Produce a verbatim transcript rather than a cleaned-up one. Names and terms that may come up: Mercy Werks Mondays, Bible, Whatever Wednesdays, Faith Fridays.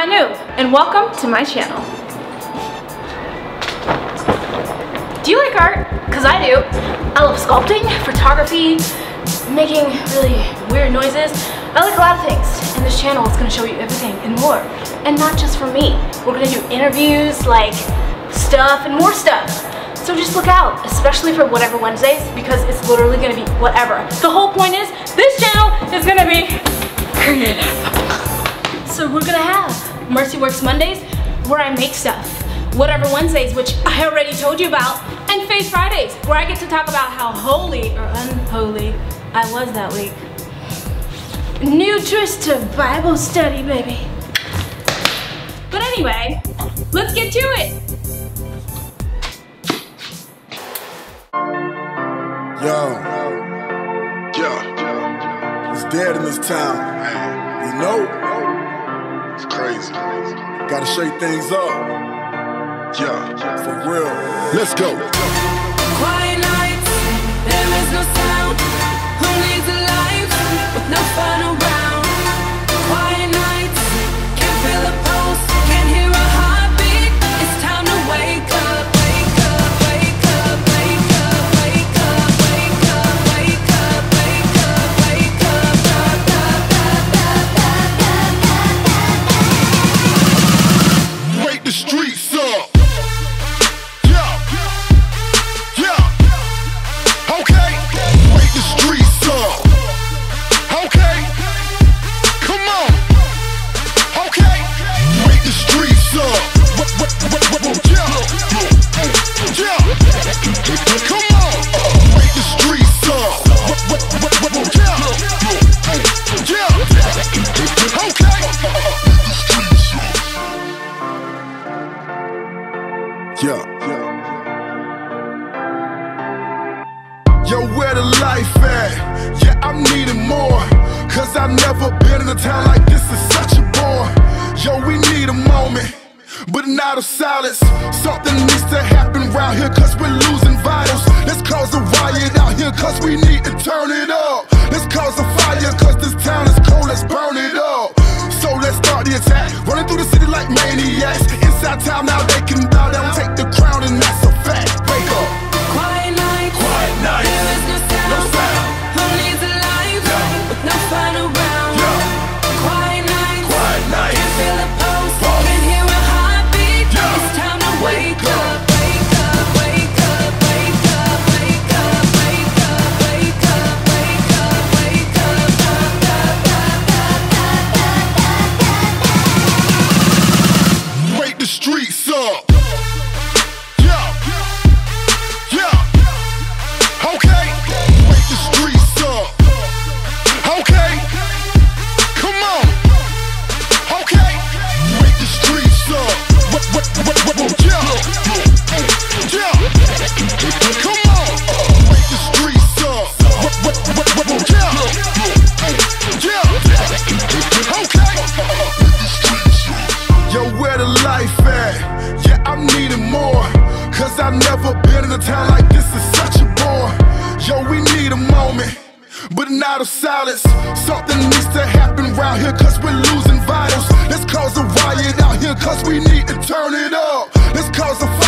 Hanu, and welcome to my channel. Do you like art? Because I do. I love sculpting, photography, making really weird noises. I like a lot of things, and this channel is going to show you everything and more. And not just for me. We're going to do interviews, like stuff and more stuff. So just look out, especially for Whatever Wednesdays, because it's literally going to be whatever. The whole point is, this channel is going to be creative. So we're going to have Mercy Werks Mondays, where I make stuff. Whatever Wednesdays, which I already told you about. And Faith Fridays, where I get to talk about how holy or unholy I was that week. New twist to Bible study, baby. But anyway, let's get to it. Yo, yeah, it's dead in this town. You know, it's crazy. Gotta shake things up. Yeah, for real. Let's go. Quiet nights, there is no sound. Who needs a life with no fun around? Quiet nights, can't feel a pulse, can't hear a heartbeat. It's time to wake up, wake up, wake up, wake up, wake up, wake up, wake up, wake up, wake up, wake up. Wake the streets up. Yeah. Yo, where the life at? Yeah, I'm needing more. Cause I've never been in a town like this, it's such a bore. Yo, we need a moment, but not a silence. Something needs to happen round here, cause we're losing vitals. Let's cause a riot out here, cause we need to turn it up. Let's cause a fire, cause this town is cold, let's burn it up. So let's start the attack, running through the city like maniacs. Inside town now they can bow down, take the crown, and that's a fact. Wake up. Quiet night, quiet night. There is no sound. No sound. Who needs a life, yeah, with no fun around? Yeah. Quiet night, quiet night. Can't feel a pulse, pulse, can't hear a heartbeat. Yeah. It's time to wake, wake up. up. Out of silence, something needs to happen round here, cause we're losing vitals. Let's cause a riot out here, cause we need to turn it up. Let's cause a